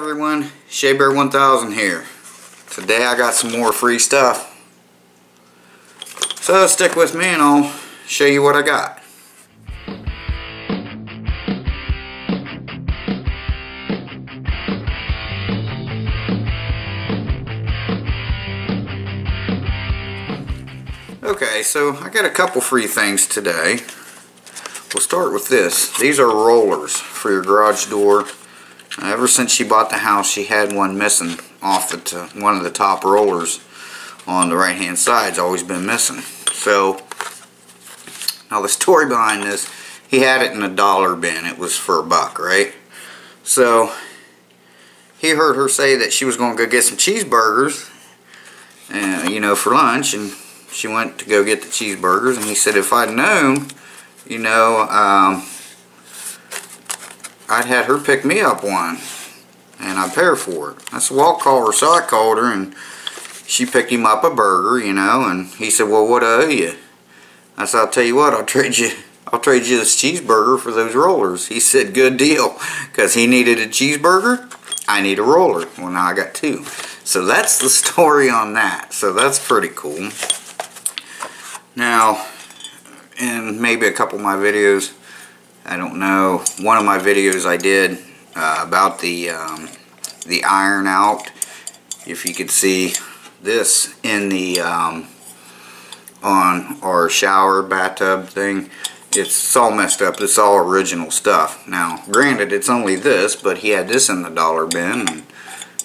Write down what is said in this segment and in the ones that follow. everyone, Shabear1000 here. Today I got some more free stuff, so stick with me and I'll show you what I got. Okay, so I got a couple free things today. We'll start with this. These are rollers for your garage door. Ever since she bought the house, she had one missing off one of the top rollers on the right hand side's always been missing. So now the story behind this, he had it in a dollar bin. It was for $1, right? So he heard her say that she was going to go get some cheeseburgers and for lunch, and she went to go get the cheeseburgers, and he said, if I'd known, I'd had her pick me up one and I'd pay her for it. I said, well, I'll call her. So I called her, and she picked him up a burger, and he said, well, what do I owe you? I said, I'll tell you what, I'll trade you this cheeseburger for those rollers. He said, good deal, because he needed a cheeseburger, I need a roller. Well, now I got two. So that's the story on that. So that's pretty cool. Now, in maybe a couple of my videos, I don't know, one of my videos I did about the iron out. If you could see this in the on our shower bathtub thing, it's all messed up. It's all original stuff. Now, granted, it's only this, but he had this in the dollar bin. And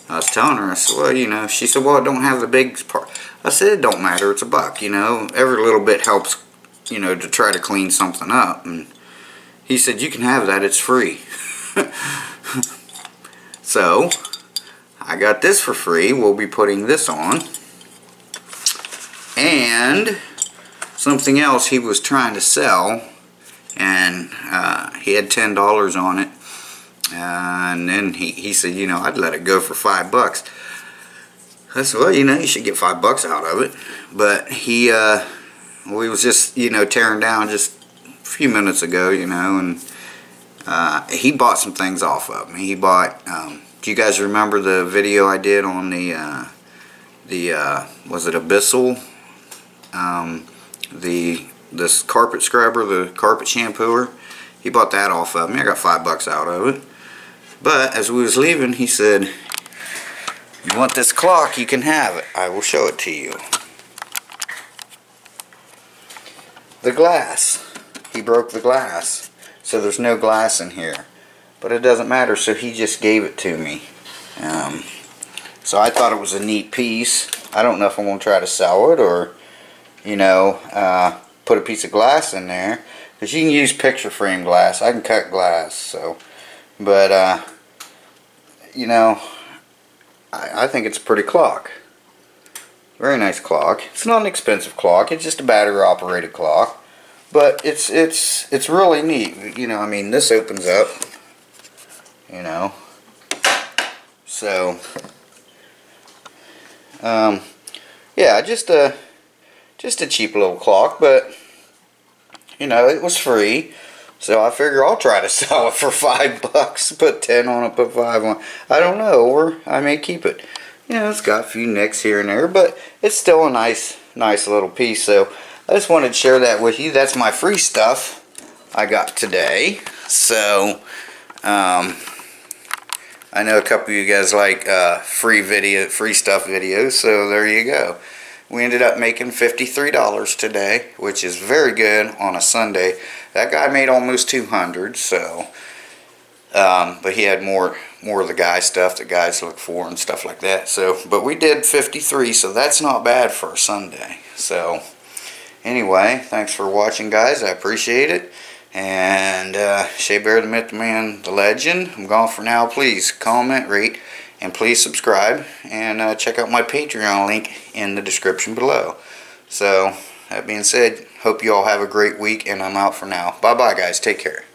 I was telling her, I said, well, she said, well, I don't have the big part. I said, it don't matter, it's $1, every little bit helps, to try to clean something up. And he said, you can have that, it's free. So I got this for free. We'll be putting this on. And something else he was trying to sell, and he had $10 on it. And then he said, I'd let it go for $5. I said, well, you should get $5 out of it. But we was just, tearing down just a few minutes ago, and he bought some things off of me. He bought, do you guys remember the video I did on the was it a Bissell? This carpet scrubber, the carpet shampooer. He bought that off of me. I got $5 out of it. But as we was leaving, he said, you want this clock, you can have it. I will show it to you. The glass. He broke the glass. So there's no glass in here. But it doesn't matter, so he just gave it to me. So I thought it was a neat piece. I don't know if I'm going to try to sell it or, put a piece of glass in there. Because you can use picture frame glass. I can cut glass. So, but, I think it's a pretty clock. Very nice clock. It's not an expensive clock. It's just a battery operated clock. But it's really neat. I mean, this opens up. So, yeah, just a cheap little clock, but it was free, so I figure I'll try to sell it for $5. Put 10 on it, put 5 on. I don't know, or I may keep it. It's got a few nicks here and there, but it's still a nice little piece. So I just wanted to share that with you. That's my free stuff I got today. So I know a couple of you guys like free stuff videos, so there you go. We ended up making $53 today, which is very good on a Sunday. That guy made almost $200, so but he had more of the guy stuff that guys look for and stuff like that. So, but we did 53, so that's not bad for a Sunday. So anyway, thanks for watching, guys. I appreciate it. And Shabear, the myth, the man, the legend. I'm gone for now. Please comment, rate, and please subscribe, and check out my Patreon link in the description below. So, that being said, hope you all have a great week, and I'm out for now. Bye-bye, guys. Take care.